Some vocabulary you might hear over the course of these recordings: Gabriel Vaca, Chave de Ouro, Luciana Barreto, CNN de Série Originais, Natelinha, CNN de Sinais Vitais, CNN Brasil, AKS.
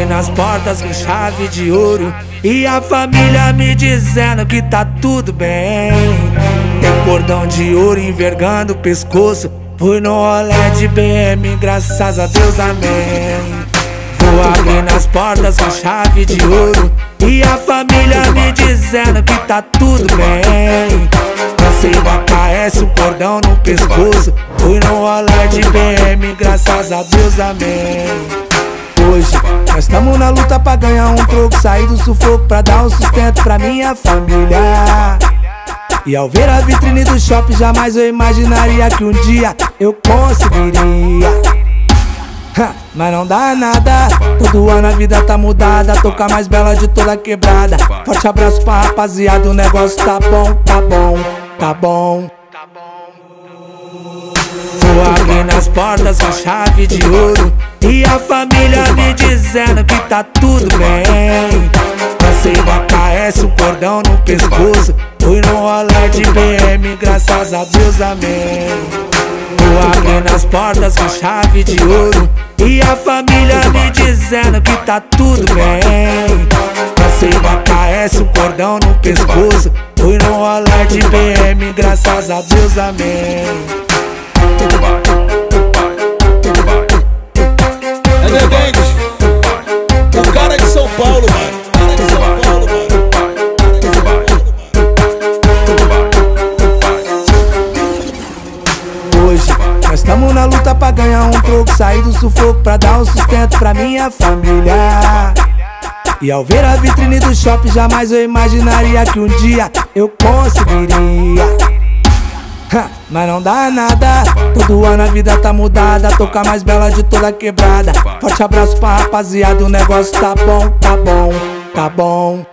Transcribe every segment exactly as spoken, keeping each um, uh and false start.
bater nas portas com chave de ouro, e a família me dizendo que tá tudo bem. Tem cordão de ouro envergando o pescoço, fui no OLED B M, graças a Deus, amém. Vou abrir nas portas com chave de ouro, e a família me dizendo que tá tudo bem. Passei o A K S, o cordão no pescoço, fui no OLED B M, graças a Deus, amém. Hoje nós estamos na luta pra ganhar um troco, sair do sufoco pra dar um sustento pra minha família. E ao ver a vitrine do shopping, jamais eu imaginaria que um dia eu conseguiria. Ha, mas não dá nada, todo ano a vida tá mudada, toca mais bela de toda quebrada. Forte abraço pra rapaziada, o negócio tá bom, tá bom, tá bom. Vou abrir nas portas com chave de ouro, e a família me dizendo que tá tudo bem. Passei o A K S, o cordão no pescoço, fui no OLED B M, graças a Deus, amém. Vou abrir nas portas com chave de ouro, e a família me dizendo que tá tudo bem. Passei o A K S, o cordão no pescoço, fui no OLED B M, graças a Deus, amém. Hoje nós estamos na luta pra ganhar um troco, sair do sufoco pra dar um sustento pra minha família. E ao ver a vitrine do shopping, jamais eu imaginaria que um dia eu conseguiria. Ha, mas não dá nada, todo ano a vida tá mudada, toca mais bela de toda quebrada. Forte abraço pra rapaziada, o negócio tá bom, tá bom, tá bom.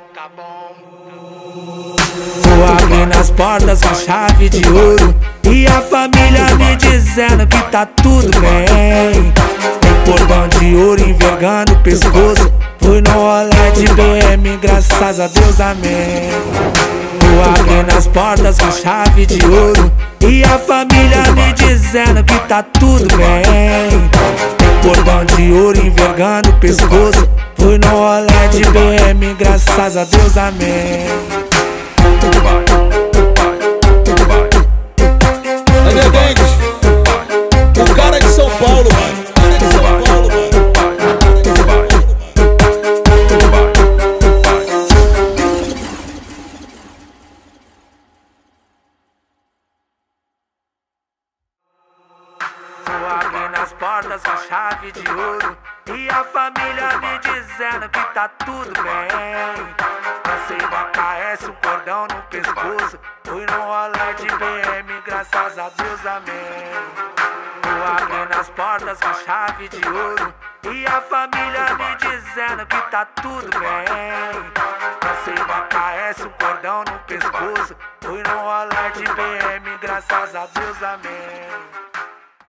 Vou abrir nas portas com chave de ouro, e a família me dizendo que tá tudo bem. Tem cordão de ouro envergando o pescoço, fui no OLED B M, graças a Deus, amém. Vou abrir nas portas com chave de ouro, e a família me dizendo que tá tudo bem. Tem cordão de ouro envergando o pescoço, fui no OLED B M, graças a Deus, amém. Vou abrir nas portas com chave de ouro, e a família me dizendo que tá tudo bem. Passei o A K S, o cordão no pescoço, fui no OLED B M, graças a Deus, amém. Vou abrir nas portas com chave de ouro, e a família me dizendo que tá tudo bem. Passei o A K S, o cordão no pescoço, fui no OLED B M, graças a Deus, amém.